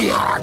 India.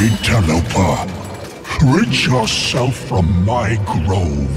Interloper, rid yourself from my grove.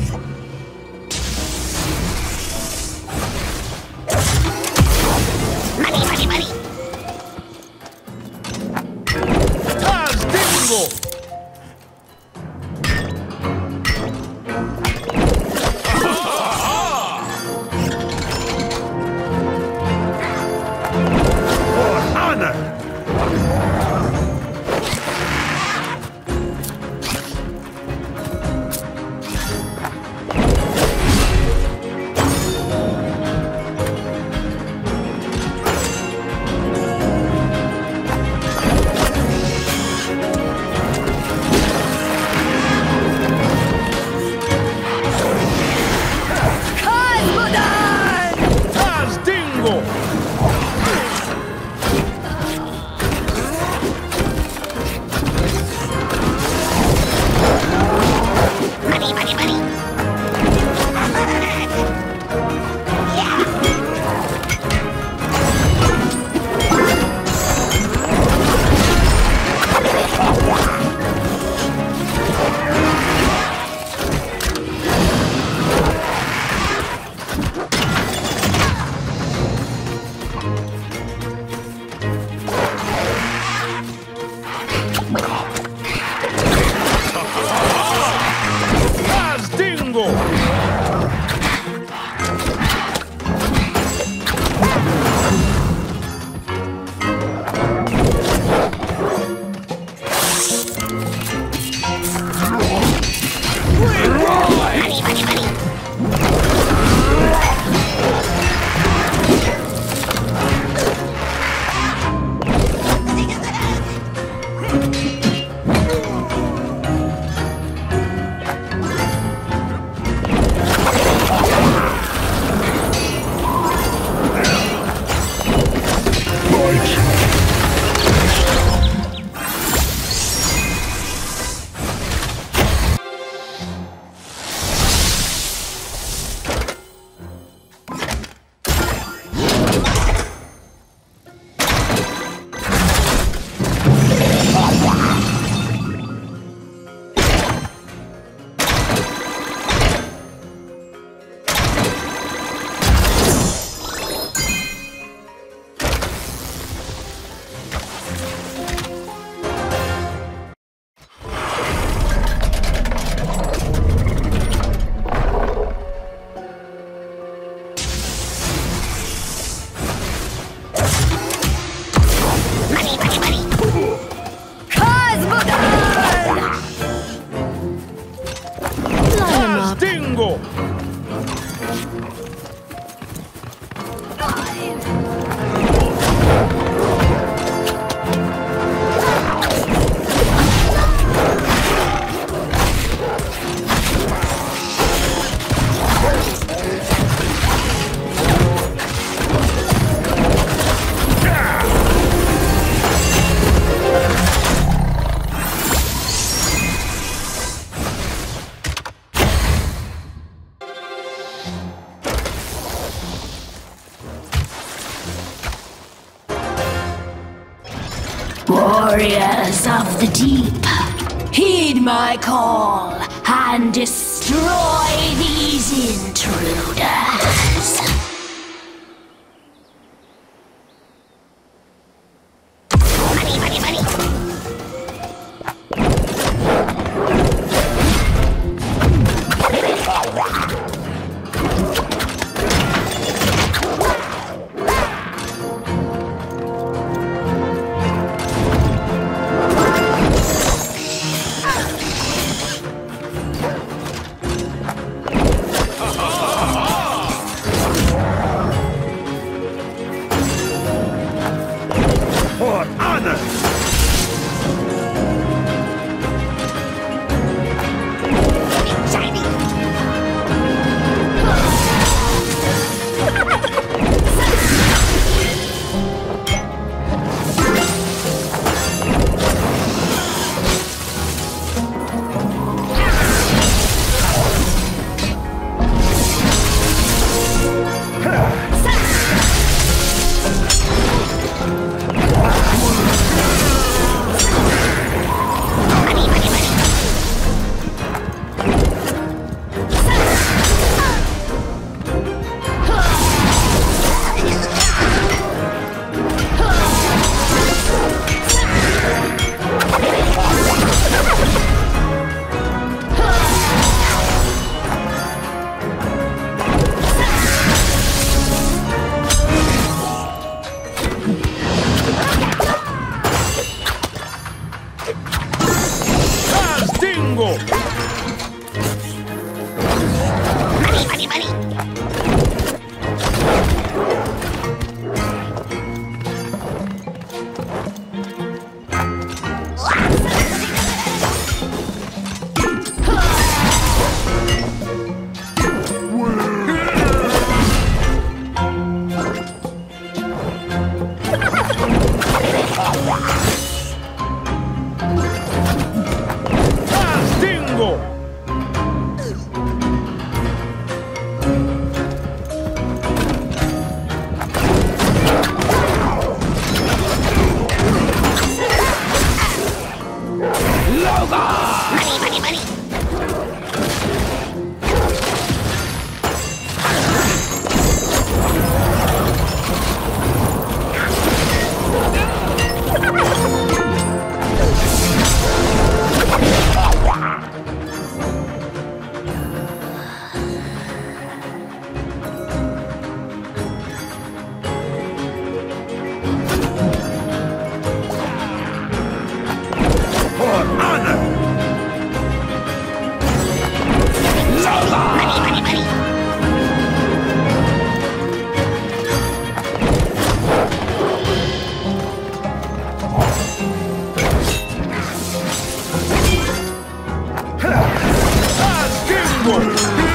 warriors of the deep, heed my call and destroy these intruders. What?